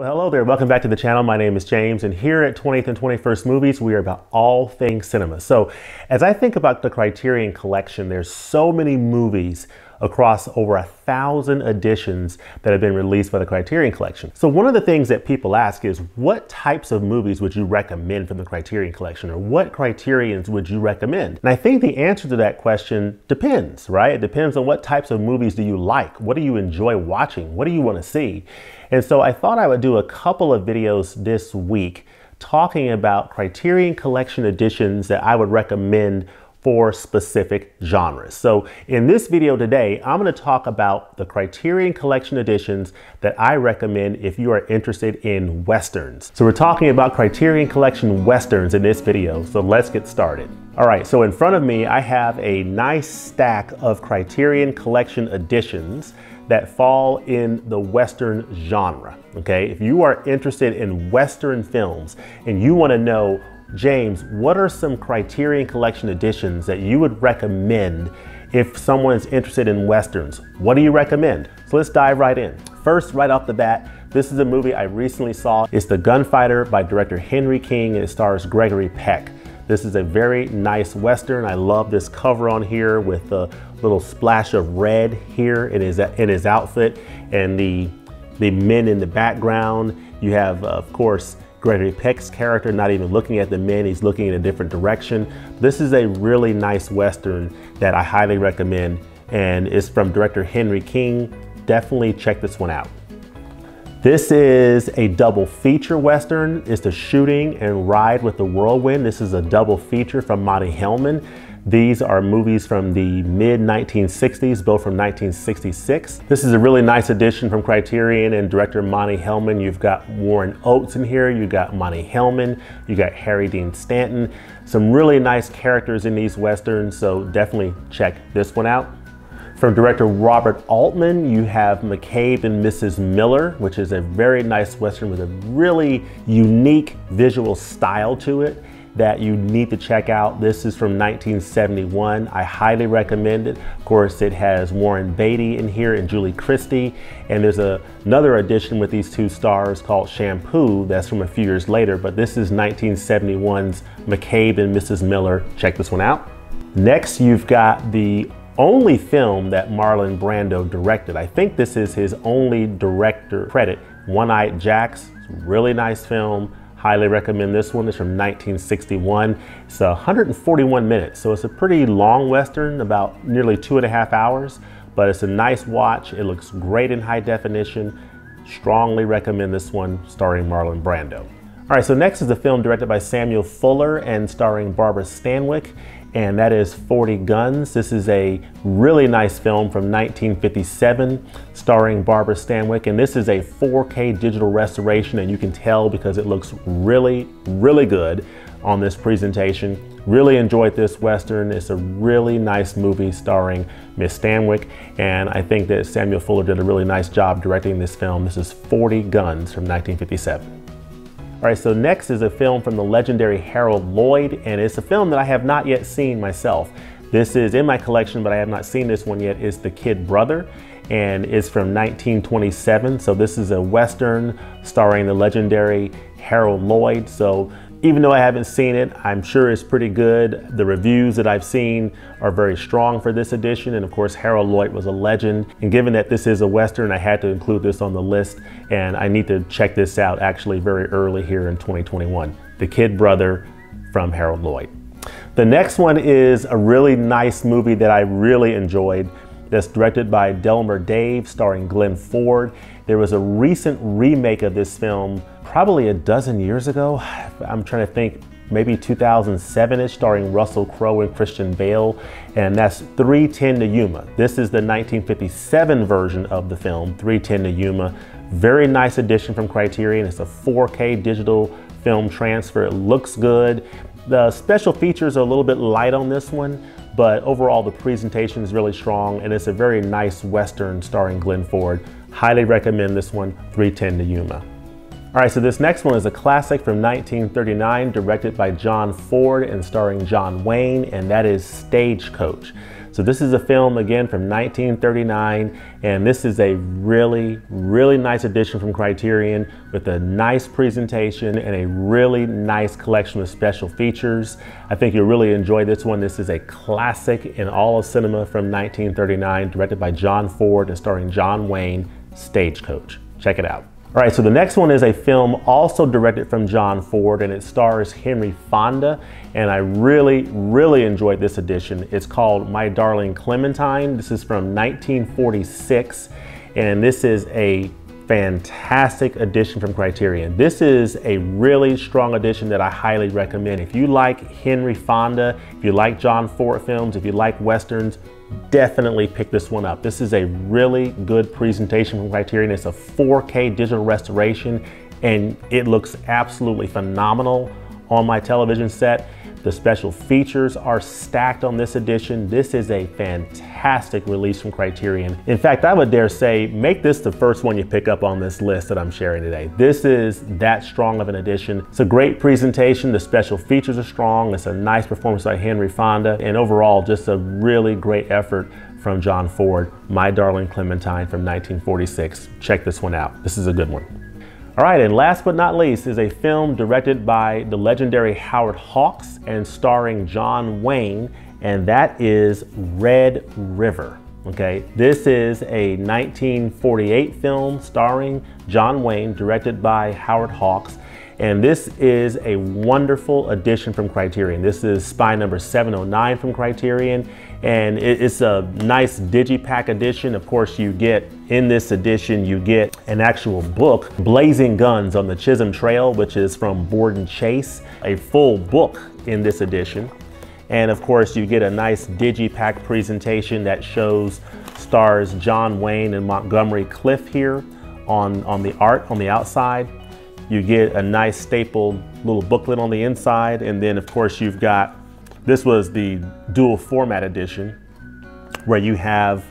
Well, hello there. Welcome back to the channel. My name is James, and here at 20th and 21st Movies, we are about all things cinema. So as I think about the Criterion Collection, there's so many movies across over 1,000 editions that have been released by the Criterion Collection. So one of the things that people ask is, what types of movies would you recommend from the Criterion Collection, or what criterions would you recommend? And I think the answer to that question depends, right? It depends on what types of movies do you like? What do you enjoy watching? What do you want to see? And so I thought I would do a couple of videos this week talking about Criterion Collection editions that I would recommend for specific genres. So in this video today, I'm gonna talk about the Criterion Collection editions that I recommend if you are interested in Westerns. So we're talking about Criterion Collection Westerns in this video, so let's get started. All right, so in front of me, I have a nice stack of Criterion Collection editions that fall in the Western genre, okay? If you are interested in Western films and you wanna know, James, what are some Criterion Collection editions that you would recommend if someone's interested in Westerns? What do you recommend? So let's dive right in. First, right off the bat, this is a movie I recently saw. It's The Gunfighter by director Henry King, and it stars Gregory Peck. This is a very nice Western. I love this cover on here with the little splash of red here in his outfit, and the men in the background. You have, of course, Gregory Peck's character not even looking at the men, he's looking in a different direction. This is a really nice Western that I highly recommend, and it's from director Henry King. Definitely check this one out. This is a double feature Western. It's The Shooting and Ride with the Whirlwind. This is a double feature from Monty Hellman. These are movies from the mid-1960s, both from 1966. This is a really nice edition from Criterion and director Monty Hellman. You've got Warren Oates in here, you've got Monty Hellman, you got Harry Dean Stanton. Some really nice characters in these Westerns, so definitely check this one out. From director Robert Altman, you have McCabe and Mrs. Miller, which is a very nice Western with a really unique visual style to it that you need to check out. This is from 1971. I highly recommend it. Of course, it has Warren Beatty in here and Julie Christie. And there's another edition with these two stars called Shampoo that's from a few years later, but this is 1971's McCabe and Mrs. Miller. Check this one out. Next, you've got the only film that Marlon Brando directed. I think this is his only director credit, One-Eyed Jacks. It's a really nice film. Highly recommend this one. It's from 1961. It's 141 minutes, so it's a pretty long Western, about nearly 2.5 hours, but it's a nice watch. It looks great in high definition. Strongly recommend this one, starring Marlon Brando. All right, so next is a film directed by Samuel Fuller and starring Barbara Stanwyck, and that is 40 Guns. This is a really nice film from 1957 starring Barbara Stanwyck, and this is a 4K digital restoration, and you can tell because it looks really, really good on this presentation. Really enjoyed this Western. It's a really nice movie starring Miss Stanwyck, and I think that Samuel Fuller did a really nice job directing this film. This is 40 Guns from 1957. All right, so next is a film from the legendary Harold Lloyd, and it's a film that I have not yet seen myself. This is in my collection, but I have not seen this one yet. It's The Kid Brother, and it's from 1927. So this is a Western starring the legendary Harold Lloyd. So even though I haven't seen it, I'm sure it's pretty good. The reviews that I've seen are very strong for this edition. And of course, Harold Lloyd was a legend. And given that this is a Western, I had to include this on the list. And I need to check this out actually very early here in 2021. The Kid Brother from Harold Lloyd. The next one is a really nice movie that I really enjoyed. That's directed by Delmer Dave, starring Glenn Ford. There was a recent remake of this film, probably a dozen years ago. I'm trying to think, maybe 2007-ish, starring Russell Crowe and Christian Bale, and that's 3:10 to Yuma. This is the 1957 version of the film, 3:10 to Yuma. Very nice edition from Criterion. It's a 4K digital film transfer. It looks good. The special features are a little bit light on this one, but overall the presentation is really strong, and it's a very nice Western starring Glenn Ford. Highly recommend this one, 3:10 to Yuma. All right, so this next one is a classic from 1939, directed by John Ford and starring John Wayne, and that is Stagecoach. So this is a film, again, from 1939, and this is a really, really nice edition from Criterion with a nice presentation and a really nice collection of special features. I think you'll really enjoy this one. This is a classic in all of cinema from 1939, directed by John Ford and starring John Wayne, Stagecoach. Check it out. All right, so the next one is a film also directed from John Ford, and it stars Henry Fonda, and I really, really enjoyed this edition. It's called My Darling Clementine. This is from 1946, and this is a fantastic edition from Criterion. This is a really strong edition that I highly recommend. If you like Henry Fonda, if you like John Ford films, if you like Westerns, definitely pick this one up. This is a really good presentation from Criterion. It's a 4K digital restoration, and it looks absolutely phenomenal on my television set. The special features are stacked on this edition. This is a fantastic release from Criterion. In fact, I would dare say, make this the first one you pick up on this list that I'm sharing today. This is that strong of an edition. It's a great presentation. The special features are strong. It's a nice performance by Henry Fonda, and overall, just a really great effort from John Ford. My Darling Clementine from 1946. Check this one out. This is a good one. All right, and last but not least is a film directed by the legendary Howard Hawks and starring John Wayne, and that is Red River, okay? This is a 1948 film starring John Wayne, directed by Howard Hawks, and this is a wonderful edition from Criterion. This is Spy Number 709 from Criterion, and it's a nice digipack edition. Of course, you get, in this edition, you get an actual book, Blazing Guns on the Chisholm Trail, which is from Borden Chase, a full book in this edition. And of course, you get a nice digipack presentation that shows, stars John Wayne and Montgomery Clift here on the art, on the outside. You get a nice stapled little booklet on the inside, and then of course you've got, this was the dual format edition, where you have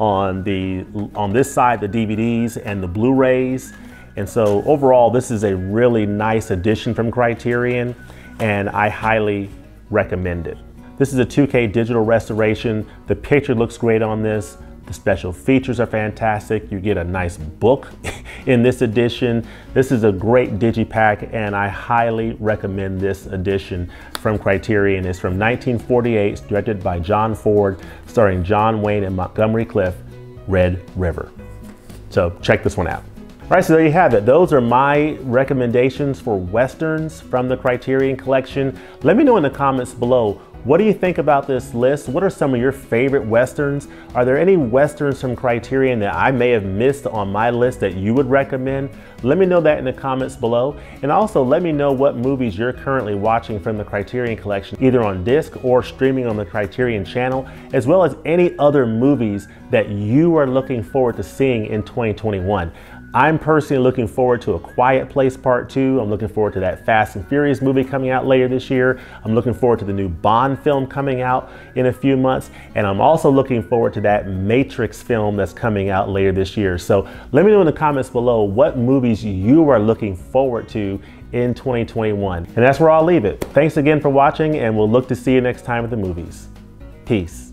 on this side the DVDs and the Blu-rays. And so overall, this is a really nice edition from Criterion, and I highly recommend it. This is a 2K digital restoration. The picture looks great on this. The special features are fantastic. You get a nice book in this edition. This is a great digipack, and I highly recommend this edition from Criterion. It's from 1948, directed by John Ford, starring John Wayne and Montgomery Clift, Red River. So check this one out. All right, so there you have it. Those are my recommendations for Westerns from the Criterion Collection. Let me know in the comments below, what do you think about this list? What are some of your favorite Westerns? Are there any Westerns from Criterion that I may have missed on my list that you would recommend? Let me know that in the comments below. And also let me know what movies you're currently watching from the Criterion Collection, either on disc or streaming on the Criterion channel, as well as any other movies that you are looking forward to seeing in 2021. I'm personally looking forward to A Quiet Place Part 2. I'm looking forward to that Fast and Furious movie coming out later this year. I'm looking forward to the new Bond film coming out in a few months. And I'm also looking forward to that Matrix film that's coming out later this year. So let me know in the comments below what movies you are looking forward to in 2021. And that's where I'll leave it. Thanks again for watching, and we'll look to see you next time at the movies. Peace.